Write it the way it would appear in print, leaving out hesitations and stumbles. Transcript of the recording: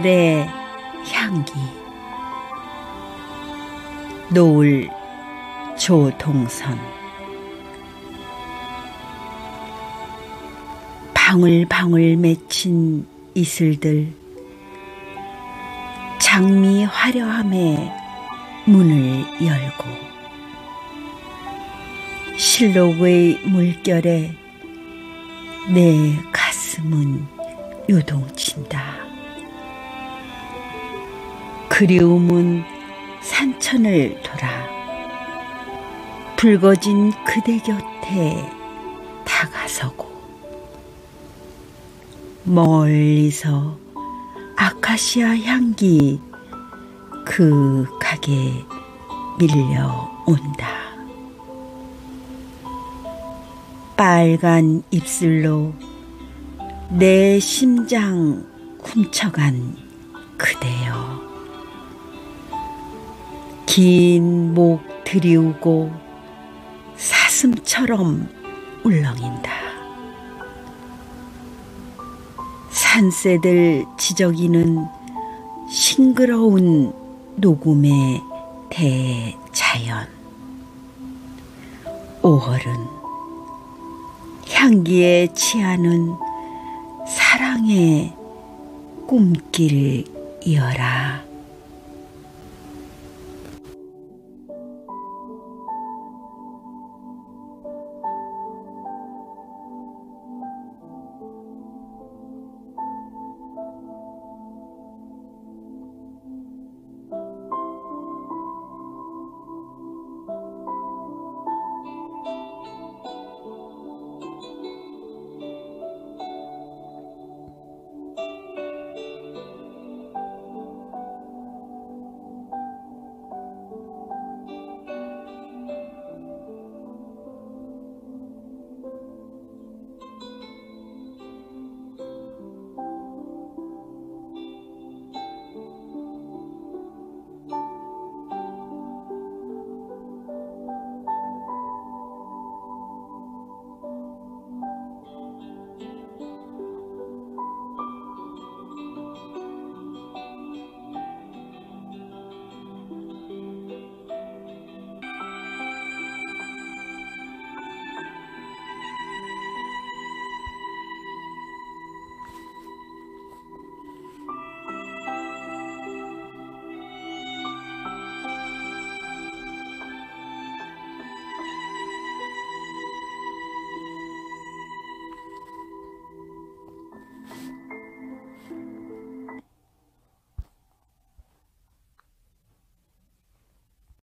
가을의 향기. 노을 조동선. 방울방울 맺힌 이슬들, 장미 화려함에 문을 열고 실록의 물결에 내 가슴은 요동친다. 그리움은 산천을 돌아 붉어진 그대 곁에 다가서고, 멀리서 아카시아 향기 그윽하게 밀려온다. 빨간 입술로 내 심장 훔쳐간 그대여, 긴 목 들이우고 사슴처럼 울렁인다. 산새들 지저귀는 싱그러운 녹음의 대자연. 5월은 향기에 취하는 사랑의 꿈길 이어라.